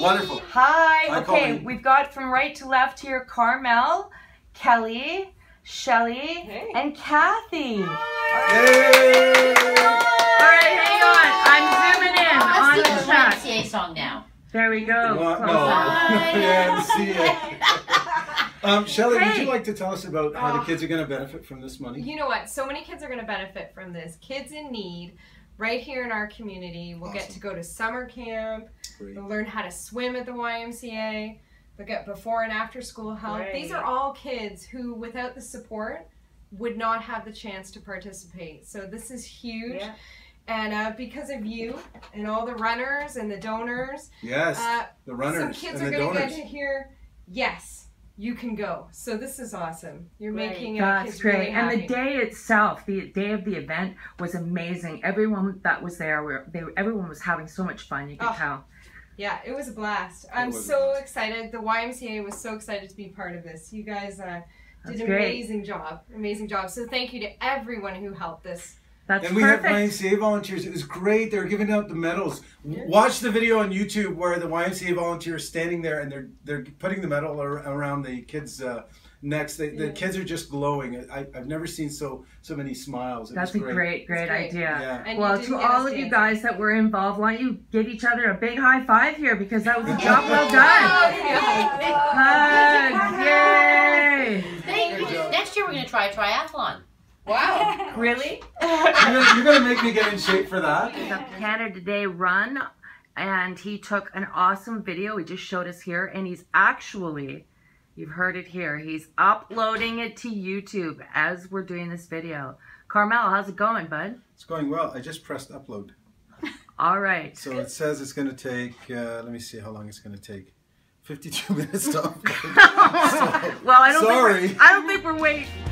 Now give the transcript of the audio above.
Wonderful. Hi. Hi, okay, Colleen. We've got from right to left here Carmel, Kelly, Shelly, hey, and Kathy. Hi. Yay. YMCA song now. There we go. Shelley, would you like to tell us about how the kids are going to benefit from this money? You know what? So many kids are going to benefit from this. Kids in need right here in our community will get to go to summer camp. Great. They'll learn how to swim at the YMCA. They'll get before and after school help. Great. These are all kids who, without the support, would not have the chance to participate. So this is huge. Yeah. And because of you and all the runners and the donors, yes, the runners some kids and are going to get to hear, yes, you can go. So this is awesome. You're right. Making that's great. Really and happy. The day itself, the day of the event was amazing. Everyone that was there, everyone was having so much fun. You could tell. Yeah, it was a blast. I'm so excited. The YMCA was so excited to be part of this. You guys did an amazing job. Amazing job. So thank you to everyone who helped this. That's and we perfect. Had YMCA volunteers. It was great. They were giving out the medals. Watch the video on YouTube where the YMCA volunteers standing there and they're putting the medal around the kids' necks. The kids are just glowing. I've never seen so many smiles. That's a great idea. Yeah. And well, to all of you guys that were involved, why don't you give each other a big high five here, because that was a job well done. Hugs! Yay! Thank you. Next year we're going to try a triathlon. Wow. Really? You're going to make me get in shape for that. The Canada Day run, and he took an awesome video. He just showed us here, and he's actually, you've heard it here, he's uploading it to YouTube as we're doing this video. Carmel, how's it going, bud? It's going well. I just pressed upload. All right. So it says it's going to take, let me see how long it's going to take. 52 minutes to upload. Well, I don't think we're waiting.